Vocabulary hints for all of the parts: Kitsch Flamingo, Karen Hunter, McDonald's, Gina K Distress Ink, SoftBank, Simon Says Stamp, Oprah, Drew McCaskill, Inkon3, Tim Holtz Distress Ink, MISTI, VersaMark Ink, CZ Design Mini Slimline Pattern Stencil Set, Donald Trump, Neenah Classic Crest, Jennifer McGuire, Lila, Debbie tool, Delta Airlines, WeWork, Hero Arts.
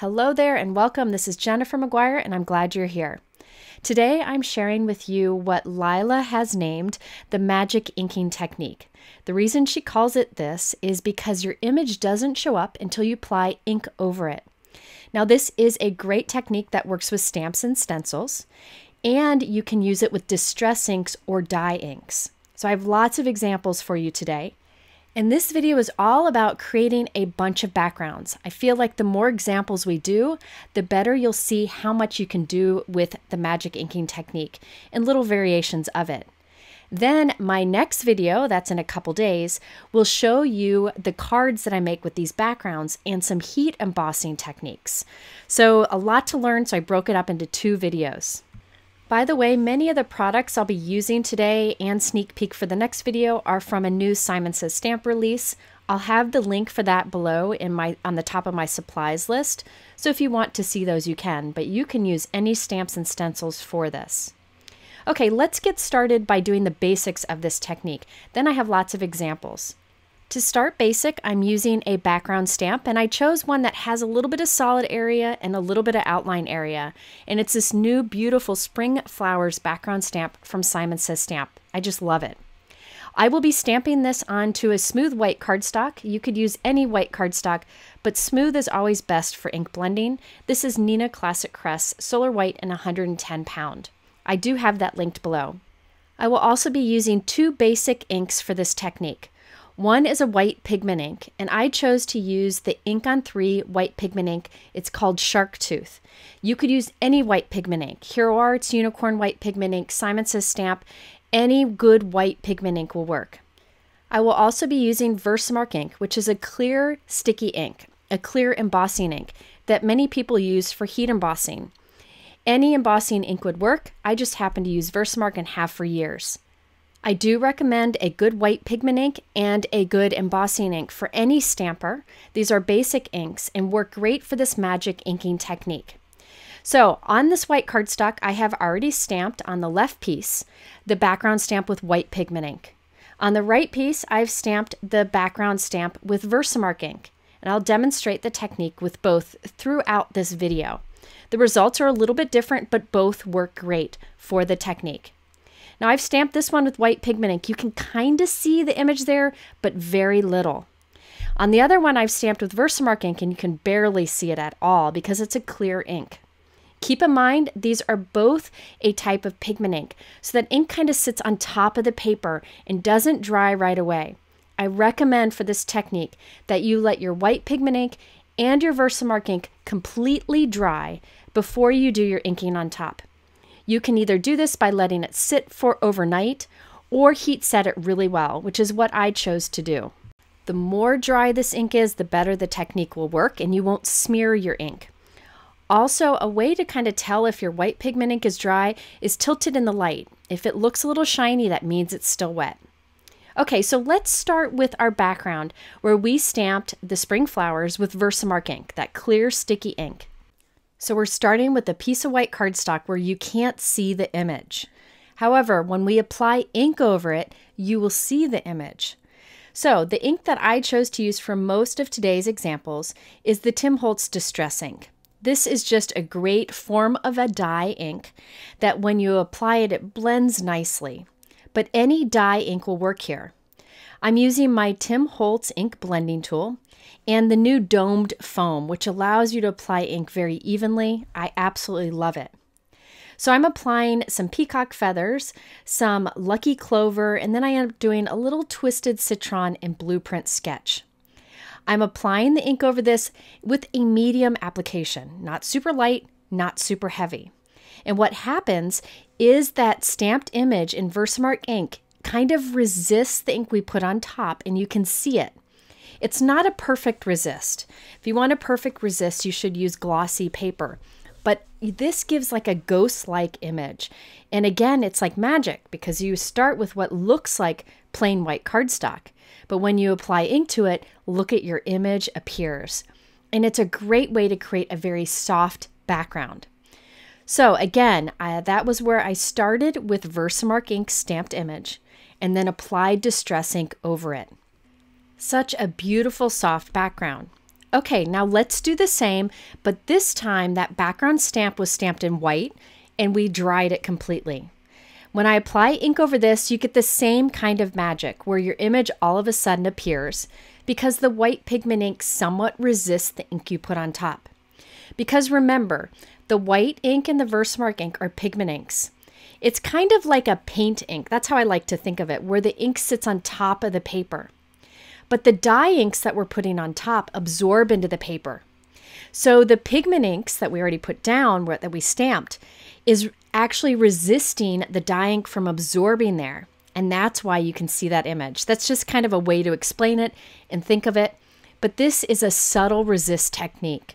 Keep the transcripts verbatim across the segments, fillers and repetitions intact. Hello there and welcome. This is Jennifer McGuire and I'm glad you're here. Today I'm sharing with you what Lila has named the magic inking technique. The reason she calls it this is because your image doesn't show up until you apply ink over it. Now this is a great technique that works with stamps and stencils, and you can use it with distress inks or dye inks. So I have lots of examples for you today. And this video is all about creating a bunch of backgrounds. I feel like the more examples we do, the better you'll see how much you can do with the magic inking technique and little variations of it. Then my next video, that's in a couple days, will show you the cards that I make with these backgrounds and some heat embossing techniques. So a lot to learn, so I broke it up into two videos. By the way, many of the products I'll be using today and sneak peek for the next video are from a new Simon Says Stamp release. I'll have the link for that below in my on the top of my supplies list, so if you want to see those you can, but you can use any stamps and stencils for this. Okay, let's get started by doing the basics of this technique. Then I have lots of examples. To start basic, I'm using a background stamp, and I chose one that has a little bit of solid area and a little bit of outline area. And it's this new beautiful Spring Flowers background stamp from Simon Says Stamp. I just love it. I will be stamping this onto a smooth white cardstock. You could use any white cardstock, but smooth is always best for ink blending. This is Neenah Classic Crest, Solar White and one hundred ten pound. I do have that linked below. I will also be using two basic inks for this technique. One is a white pigment ink, and I chose to use the Inkon three white pigment ink. It's called Shark Tooth. You could use any white pigment ink, Hero Arts, Unicorn White Pigment Ink, Simon Says Stamp, any good white pigment ink will work. I will also be using VersaMark Ink, which is a clear sticky ink, a clear embossing ink that many people use for heat embossing. Any embossing ink would work. I just happen to use VersaMark and have for years. I do recommend a good white pigment ink and a good embossing ink for any stamper. These are basic inks and work great for this magic inking technique. So on this white cardstock, I have already stamped on the left piece the background stamp with white pigment ink. On the right piece, I've stamped the background stamp with VersaMark ink, and I'll demonstrate the technique with both throughout this video. The results are a little bit different, but both work great for the technique. Now I've stamped this one with white pigment ink. You can kind of see the image there, but very little. On the other one, I've stamped with VersaMark ink, and you can barely see it at all because it's a clear ink. Keep in mind, these are both a type of pigment ink, so that ink kind of sits on top of the paper and doesn't dry right away. I recommend for this technique that you let your white pigment ink and your VersaMark ink completely dry before you do your inking on top. You can either do this by letting it sit for overnight or heat set it really well, which is what I chose to do. The more dry this ink is, the better the technique will work and you won't smear your ink. Also, a way to kind of tell if your white pigment ink is dry is tilted in the light. If it looks a little shiny, that means it's still wet. Okay, so let's start with our background where we stamped the Spring Flowers with VersaMark ink, that clear sticky ink. So we're starting with a piece of white cardstock where you can't see the image. However, when we apply ink over it, you will see the image. So the ink that I chose to use for most of today's examples is the Tim Holtz Distress Ink. This is just a great form of a dye ink that when you apply it, it blends nicely. But any dye ink will work here. I'm using my Tim Holtz ink blending tool and the new domed foam, which allows you to apply ink very evenly. I absolutely love it. So I'm applying some peacock feathers, some lucky clover, and then I end up doing a little twisted citron and blueprint sketch. I'm applying the ink over this with a medium application, not super light, not super heavy. And what happens is that stamped image in VersaMark ink kind of resists the ink we put on top, and you can see it. It's not a perfect resist. If you want a perfect resist, you should use glossy paper, but this gives like a ghost-like image. And again, it's like magic because you start with what looks like plain white cardstock, but when you apply ink to it, look at your image appears. And it's a great way to create a very soft background. So again, I, that was where I started with VersaMark ink stamped image and then applied distress ink over it. Such a beautiful soft background. Okay, now let's do the same, but this time that background stamp was stamped in white and we dried it completely. When I apply ink over this, you get the same kind of magic where your image all of a sudden appears because the white pigment ink somewhat resists the ink you put on top. Because remember, the white ink and the VersaMark ink are pigment inks. It's kind of like a paint ink, that's how I like to think of it, where the ink sits on top of the paper. But the dye inks that we're putting on top absorb into the paper. So the pigment inks that we already put down, that we stamped, is actually resisting the dye ink from absorbing there. And that's why you can see that image. That's just kind of a way to explain it and think of it. But this is a subtle resist technique.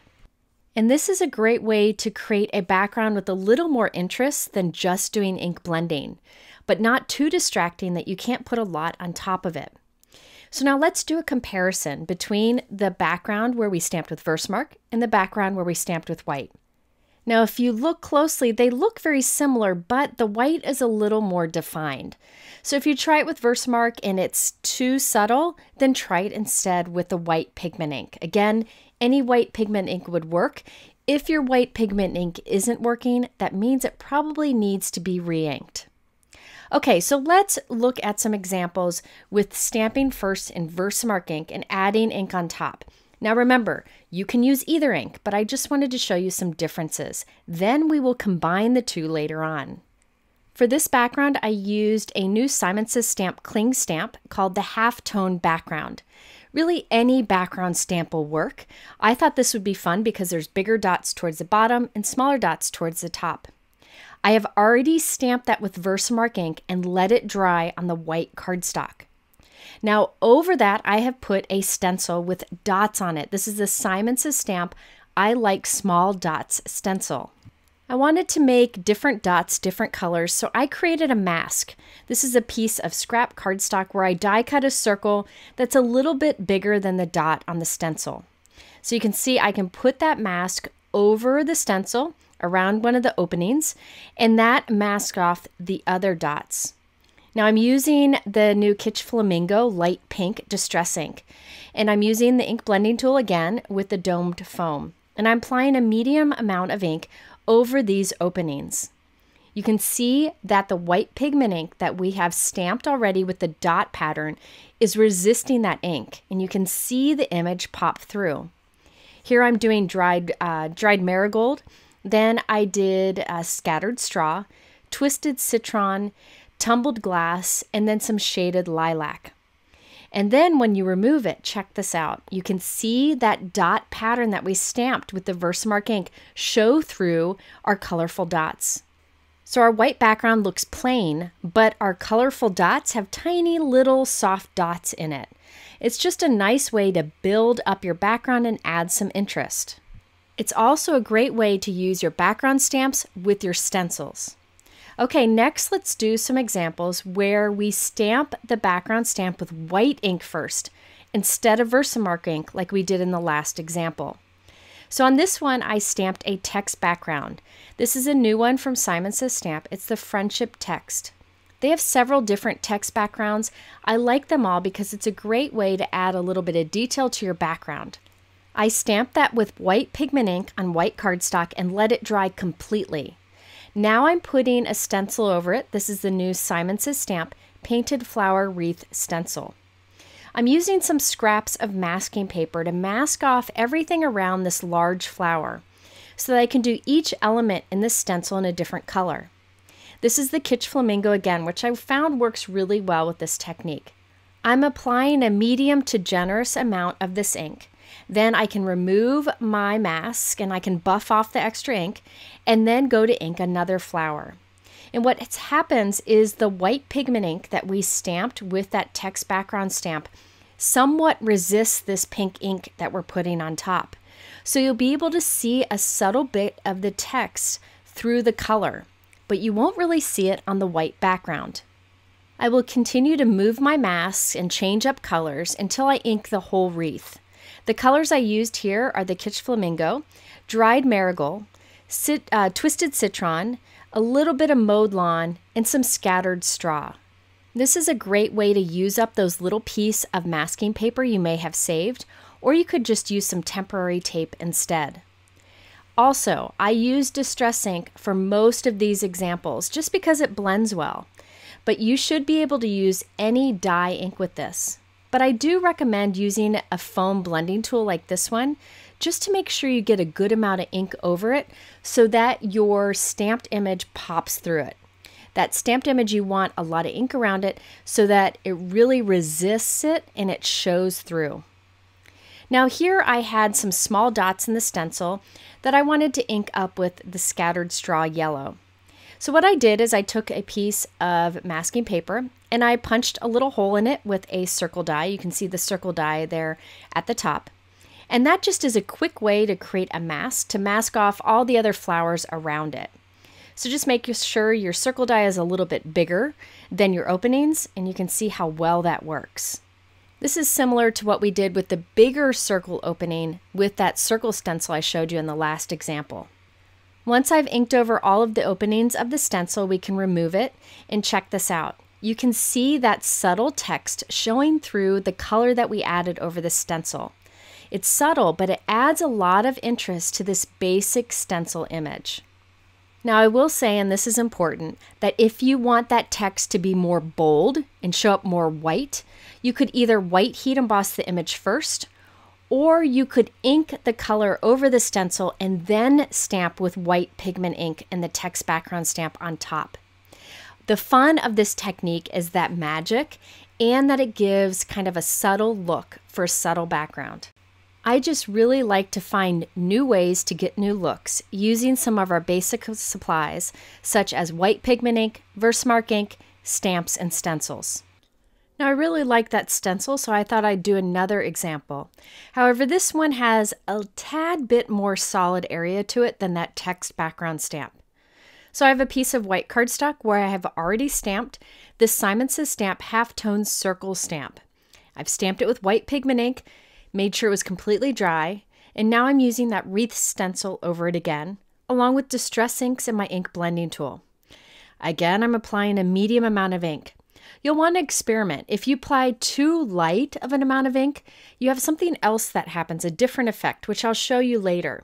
And this is a great way to create a background with a little more interest than just doing ink blending, but not too distracting that you can't put a lot on top of it. So now let's do a comparison between the background where we stamped with VersaMark and the background where we stamped with white. Now, if you look closely, they look very similar, but the white is a little more defined. So if you try it with VersaMark and it's too subtle, then try it instead with the white pigment ink. Again, any white pigment ink would work. If your white pigment ink isn't working, that means it probably needs to be re-inked. Okay, so let's look at some examples with stamping first in VersaMark ink and adding ink on top. Now remember, you can use either ink, but I just wanted to show you some differences. Then we will combine the two later on. For this background, I used a new Simon Says Stamp cling stamp called the halftone background. Really, any background stamp will work. I thought this would be fun because there's bigger dots towards the bottom and smaller dots towards the top. I have already stamped that with VersaMark ink and let it dry on the white cardstock. Now over that, I have put a stencil with dots on it. This is the Simon Says Stamp I Like Small Dots stencil. I wanted to make different dots, different colors, so I created a mask. This is a piece of scrap cardstock where I die cut a circle that's a little bit bigger than the dot on the stencil. So you can see I can put that mask over the stencil around one of the openings, and that masks off the other dots. Now I'm using the new Kitsch Flamingo Light Pink Distress Ink, and I'm using the ink blending tool again with the domed foam. And I'm applying a medium amount of ink over these openings. You can see that the white pigment ink that we have stamped already with the dot pattern is resisting that ink, and you can see the image pop through. Here I'm doing dried, uh, dried marigold, then I did a scattered straw, twisted citron, tumbled glass, and then some shaded lilac. And then when you remove it, check this out. You can see that dot pattern that we stamped with the VersaMark ink show through our colorful dots. So our white background looks plain, but our colorful dots have tiny little soft dots in it. It's just a nice way to build up your background and add some interest. It's also a great way to use your background stamps with your stencils. Okay, next let's do some examples where we stamp the background stamp with white ink first instead of VersaMark ink like we did in the last example. So on this one, I stamped a text background. This is a new one from Simon Says Stamp. It's the Friendship Text. They have several different text backgrounds. I like them all because it's a great way to add a little bit of detail to your background. I stamped that with white pigment ink on white cardstock and let it dry completely. Now I'm putting a stencil over it. This is the new Simon Says Stamp Painted Flower Wreath Stencil. I'm using some scraps of masking paper to mask off everything around this large flower so that I can do each element in this stencil in a different color. This is the Kitsch Flamingo again, which I found works really well with this technique. I'm applying a medium to generous amount of this ink. Then I can remove my mask and I can buff off the extra ink and then go to ink another flower. And what happens is the white pigment ink that we stamped with that text background stamp somewhat resists this pink ink that we're putting on top. So you'll be able to see a subtle bit of the text through the color, but you won't really see it on the white background. I will continue to move my masks and change up colors until I ink the whole wreath. The colors I used here are the Kitsch Flamingo, dried marigold, cit uh, twisted citron, a little bit of mowed lawn, and some scattered straw. This is a great way to use up those little pieces of masking paper you may have saved, or you could just use some temporary tape instead. Also, I use Distress Ink for most of these examples just because it blends well, but you should be able to use any dye ink with this. But I do recommend using a foam blending tool like this one just to make sure you get a good amount of ink over it so that your stamped image pops through it. That stamped image, you want a lot of ink around it so that it really resists it and it shows through. Now here I had some small dots in the stencil that I wanted to ink up with the scattered straw yellow. So what I did is I took a piece of masking paper and I punched a little hole in it with a circle die. You can see the circle die there at the top. And that just is a quick way to create a mask to mask off all the other flowers around it. So just make sure your circle die is a little bit bigger than your openings, and you can see how well that works. This is similar to what we did with the bigger circle opening with that circle stencil I showed you in the last example. Once I've inked over all of the openings of the stencil, we can remove it, and check this out. You can see that subtle text showing through the color that we added over the stencil. It's subtle, but it adds a lot of interest to this basic stencil image. Now I will say, and this is important, that if you want that text to be more bold and show up more white, you could either white heat emboss the image first, or you could ink the color over the stencil and then stamp with white pigment ink and the text background stamp on top. The fun of this technique is that magic and that it gives kind of a subtle look for a subtle background. I just really like to find new ways to get new looks using some of our basic supplies such as white pigment ink, VersaMark ink, stamps, and stencils. Now I really like that stencil, so I thought I'd do another example. However, this one has a tad bit more solid area to it than that text background stamp. So I have a piece of white cardstock where I have already stamped this Simon Says Stamp half-tone circle stamp. I've stamped it with white pigment ink, made sure it was completely dry, and now I'm using that wreath stencil over it again, along with Distress Inks and my ink blending tool. Again, I'm applying a medium amount of ink. You'll want to experiment. If you apply too light of an amount of ink, you have something else that happens, a different effect, which I'll show you later.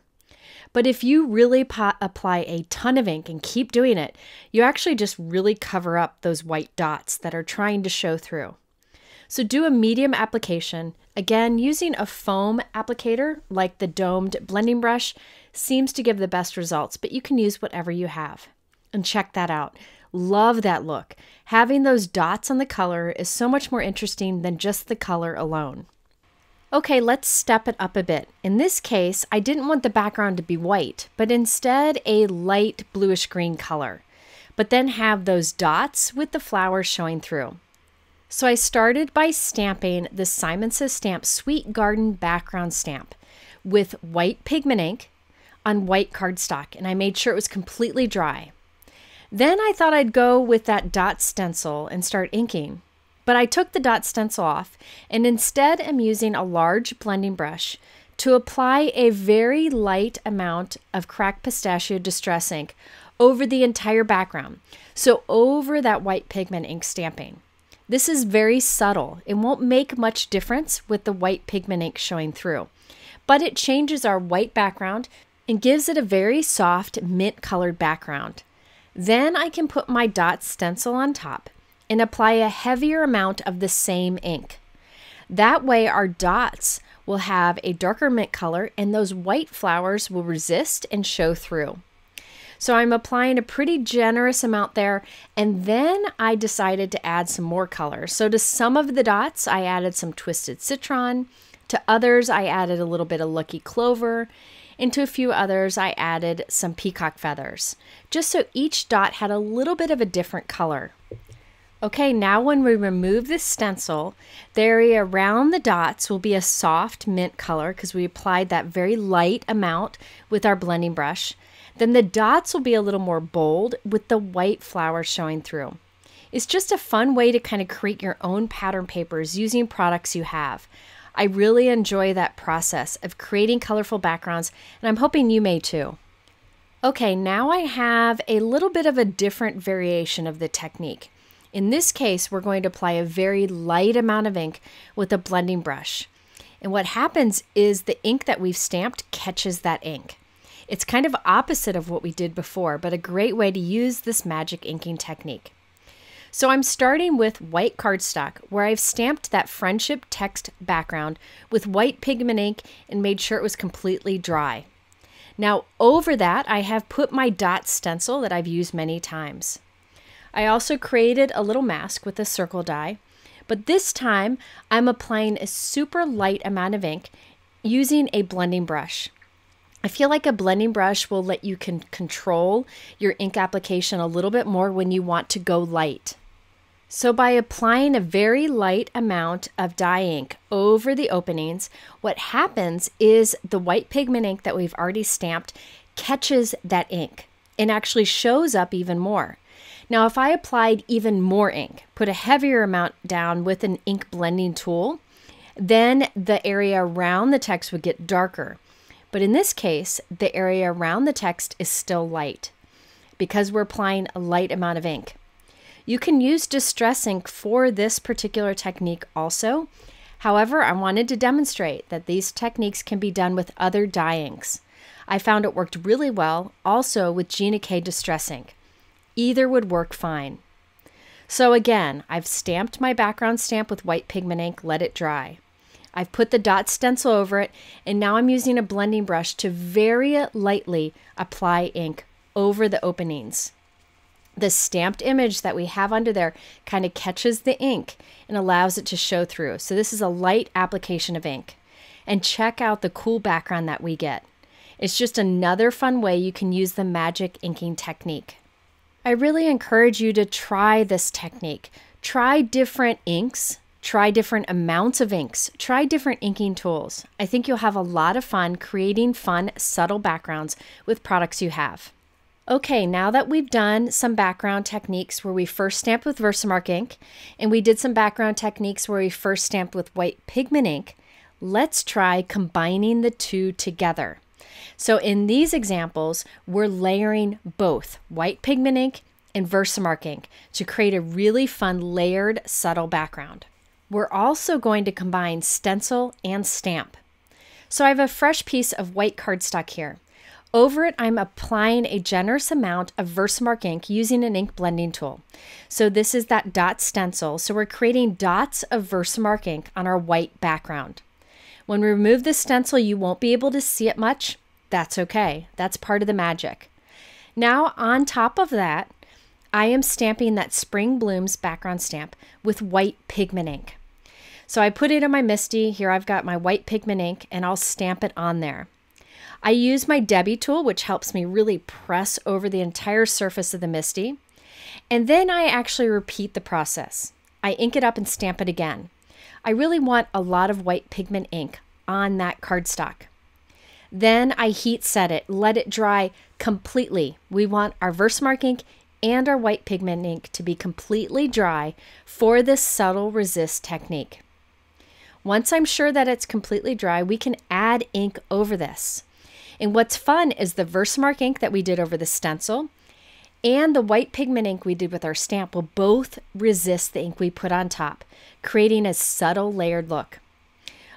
But if you really apply a ton of ink and keep doing it, you actually just really cover up those white dots that are trying to show through. So do a medium application. Again, using a foam applicator like the domed blending brush seems to give the best results, but you can use whatever you have. And check that out. Love that look. Having those dots on the color is so much more interesting than just the color alone. Okay, let's step it up a bit. In this case, I didn't want the background to be white, but instead a light bluish green color, but then have those dots with the flowers showing through. So I started by stamping the Simon Says Stamp Sweet Garden background stamp with white pigment ink on white cardstock, and I made sure it was completely dry. Then I thought I'd go with that dot stencil and start inking, but I took the dot stencil off and instead am using a large blending brush to apply a very light amount of cracked pistachio Distress Ink over the entire background, so over that white pigment ink stamping. This is very subtle. It won't make much difference with the white pigment ink showing through, but it changes our white background and gives it a very soft mint colored background. Then I can put my dot stencil on top and apply a heavier amount of the same ink. That way our dots will have a darker mint color and those white flowers will resist and show through. So I'm applying a pretty generous amount there, and then I decided to add some more color. So to some of the dots, I added some Twisted Citron. To others, I added a little bit of Lucky Clover. And to a few others, I added some Peacock Feathers, just so each dot had a little bit of a different color. Okay, now when we remove this stencil, the area around the dots will be a soft mint color because we applied that very light amount with our blending brush. Then the dots will be a little more bold with the white flower showing through. It's just a fun way to kind of create your own pattern papers using products you have. I really enjoy that process of creating colorful backgrounds, and I'm hoping you may too. Okay, now I have a little bit of a different variation of the technique. In this case, we're going to apply a very light amount of ink with a blending brush. And what happens is the ink that we've stamped catches that ink. It's kind of opposite of what we did before, but a great way to use this magic inking technique. So I'm starting with white cardstock, where I've stamped that friendship text background with white pigment ink and made sure it was completely dry. Now over that, I have put my dot stencil that I've used many times. I also created a little mask with a circle die, but this time I'm applying a super light amount of ink using a blending brush. I feel like a blending brush will let you can control your ink application a little bit more when you want to go light. So by applying a very light amount of dye ink over the openings, what happens is the white pigment ink that we've already stamped catches that ink and actually shows up even more. Now, if I applied even more ink, put a heavier amount down with an ink blending tool, then the area around the text would get darker. But in this case, the area around the text is still light because we're applying a light amount of ink. You can use distress ink for this particular technique also. However, I wanted to demonstrate that these techniques can be done with other dye inks. I found it worked really well also with Gina K Distress Ink. Either would work fine. So again, I've stamped my background stamp with white pigment ink, let it dry. I've put the dot stencil over it, and now I'm using a blending brush to very lightly apply ink over the openings. The stamped image that we have under there kind of catches the ink and allows it to show through. So this is a light application of ink. And check out the cool background that we get. It's just another fun way you can use the magic inking technique. I really encourage you to try this technique. Try different inks. Try different amounts of inks. Try different inking tools. I think you'll have a lot of fun creating fun, subtle backgrounds with products you have. Okay, now that we've done some background techniques where we first stamped with VersaMark ink, and we did some background techniques where we first stamped with white pigment ink, let's try combining the two together. So in these examples, we're layering both white pigment ink and VersaMark ink to create a really fun, layered, subtle background. We're also going to combine stencil and stamp. So I have a fresh piece of white cardstock here. Over it, I'm applying a generous amount of VersaMark ink using an ink blending tool. So this is that dot stencil. So we're creating dots of VersaMark ink on our white background. When we remove the stencil, you won't be able to see it much. That's okay. That's part of the magic. Now, on top of that, I am stamping that Spring Blooms background stamp with white pigment ink. So I put it in my MISTI. Here I've got my white pigment ink, and I'll stamp it on there. I use my Debbie tool, which helps me really press over the entire surface of the MISTI. And then I actually repeat the process. I ink it up and stamp it again. I really want a lot of white pigment ink on that cardstock. Then I heat set it, let it dry completely. We want our VersaMark ink and our white pigment ink to be completely dry for this subtle resist technique. Once I'm sure that it's completely dry, we can add ink over this. And what's fun is the VersaMark ink that we did over the stencil and the white pigment ink we did with our stamp will both resist the ink we put on top, creating a subtle layered look.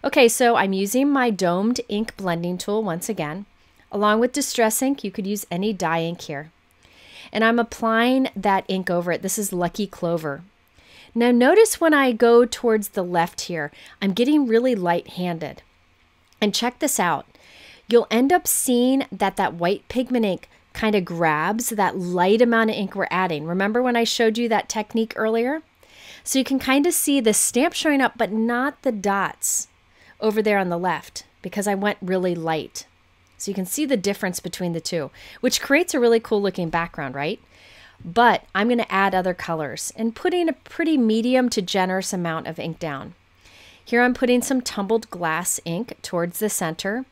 Okay, so I'm using my domed ink blending tool once again. Along with distress ink, you could use any dye ink here. And I'm applying that ink over it. This is Lucky Clover. Now notice when I go towards the left here, I'm getting really light-handed. And check this out. You'll end up seeing that that white pigment ink kind of grabs that light amount of ink we're adding. Remember when I showed you that technique earlier? So you can kind of see the stamp showing up, but not the dots over there on the left because I went really light. So you can see the difference between the two, which creates a really cool looking background, right? But I'm going to add other colors and putting a pretty medium to generous amount of ink down. Here I'm putting some tumbled glass ink towards the center.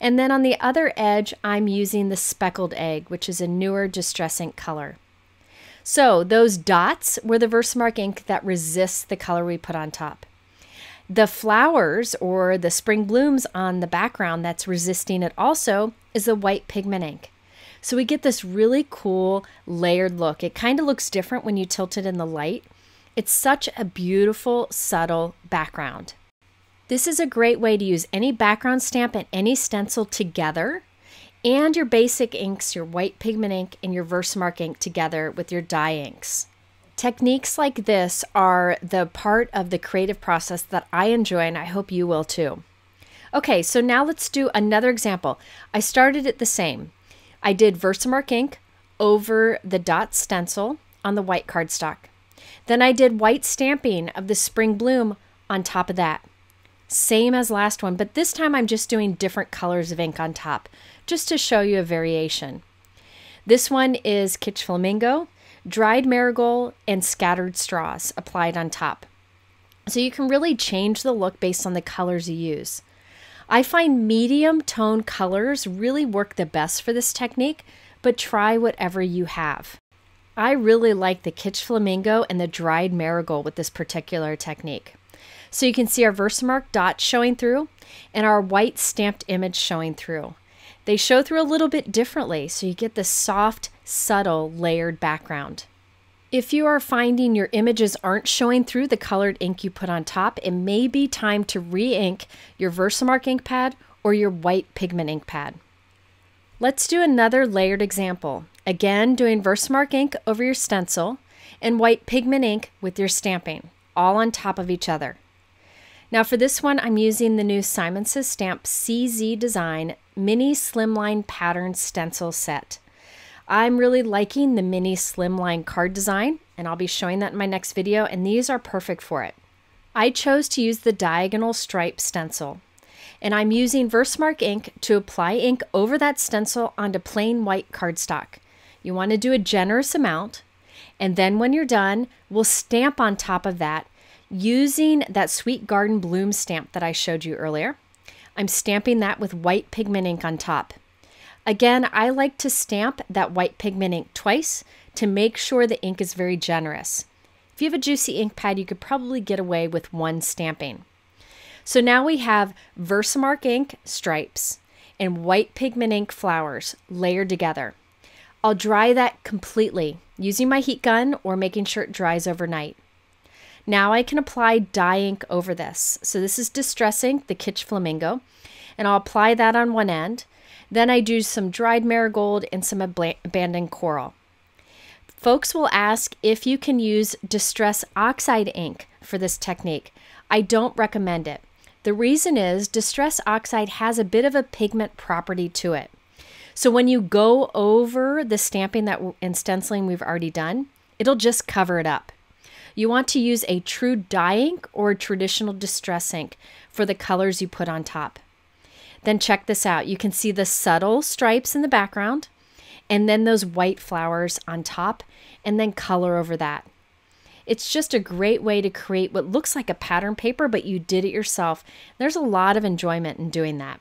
And then on the other edge, I'm using the Speckled Egg, which is a newer distress ink color. So those dots were the VersaMark ink that resists the color we put on top. The flowers or the spring blooms on the background that's resisting it also is the white pigment ink. So we get this really cool layered look. It kind of looks different when you tilt it in the light. It's such a beautiful, subtle background. This is a great way to use any background stamp and any stencil together, and your basic inks, your white pigment ink and your VersaMark ink together with your dye inks. Techniques like this are the part of the creative process that I enjoy, and I hope you will too. Okay, so now let's do another example. I started it the same. I did VersaMark ink over the dot stencil on the white cardstock. Then I did white stamping of the spring bloom on top of that. Same as last one, but this time I'm just doing different colors of ink on top, just to show you a variation. This one is Kitsch Flamingo, dried marigold, and scattered straws applied on top. So you can really change the look based on the colors you use. I find medium tone colors really work the best for this technique, but try whatever you have. I really like the Kitsch Flamingo and the dried marigold with this particular technique. So you can see our VersaMark dots showing through and our white stamped image showing through. They show through a little bit differently, so you get this soft, subtle, layered background. If you are finding your images aren't showing through the colored ink you put on top, it may be time to re-ink your VersaMark ink pad or your white pigment ink pad. Let's do another layered example. Again, doing VersaMark ink over your stencil and white pigment ink with your stamping, all on top of each other. Now for this one, I'm using the new Simon Says Stamp C Z Design Mini Slimline Pattern Stencil Set. I'm really liking the mini slimline card design, and I'll be showing that in my next video, and these are perfect for it. I chose to use the diagonal stripe stencil, and I'm using VersaMark ink to apply ink over that stencil onto plain white cardstock. You want to do a generous amount, and then when you're done, we'll stamp on top of that using that Sweet Garden Bloom stamp that I showed you earlier. I'm stamping that with white pigment ink on top. Again, I like to stamp that white pigment ink twice to make sure the ink is very generous. If you have a juicy ink pad, you could probably get away with one stamping. So now we have VersaMark ink stripes and white pigment ink flowers layered together. I'll dry that completely using my heat gun or making sure it dries overnight. Now I can apply dye ink over this. So this is Distress Ink, the Kitsch Flamingo, and I'll apply that on one end. Then I do some dried marigold and some abandoned coral. Folks will ask if you can use Distress Oxide ink for this technique. I don't recommend it. The reason is Distress Oxide has a bit of a pigment property to it. So when you go over the stamping that and stenciling we've already done, it'll just cover it up. You want to use a true dye ink or a traditional distress ink for the colors you put on top. Then check this out. You can see the subtle stripes in the background and then those white flowers on top and then color over that. It's just a great way to create what looks like a pattern paper, but you did it yourself. There's a lot of enjoyment in doing that.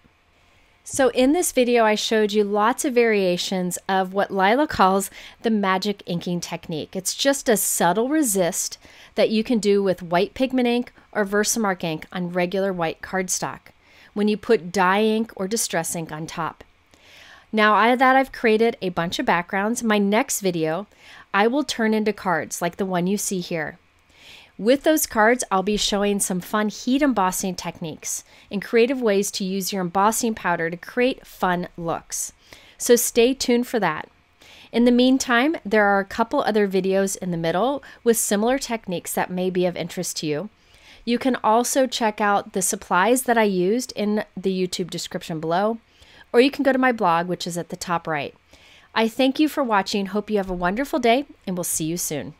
So in this video, I showed you lots of variations of what Lila calls the magic inking technique. It's just a subtle resist that you can do with white pigment ink or VersaMark ink on regular white cardstock when you put dye ink or distress ink on top. Now out of that, I've created a bunch of backgrounds. My next video, I will turn into cards like the one you see here. With those cards, I'll be showing some fun heat embossing techniques and creative ways to use your embossing powder to create fun looks. So stay tuned for that. In the meantime, there are a couple other videos in the middle with similar techniques that may be of interest to you. You can also check out the supplies that I used in the YouTube description below, or you can go to my blog, which is at the top right. I thank you for watching. Hope you have a wonderful day, and we'll see you soon.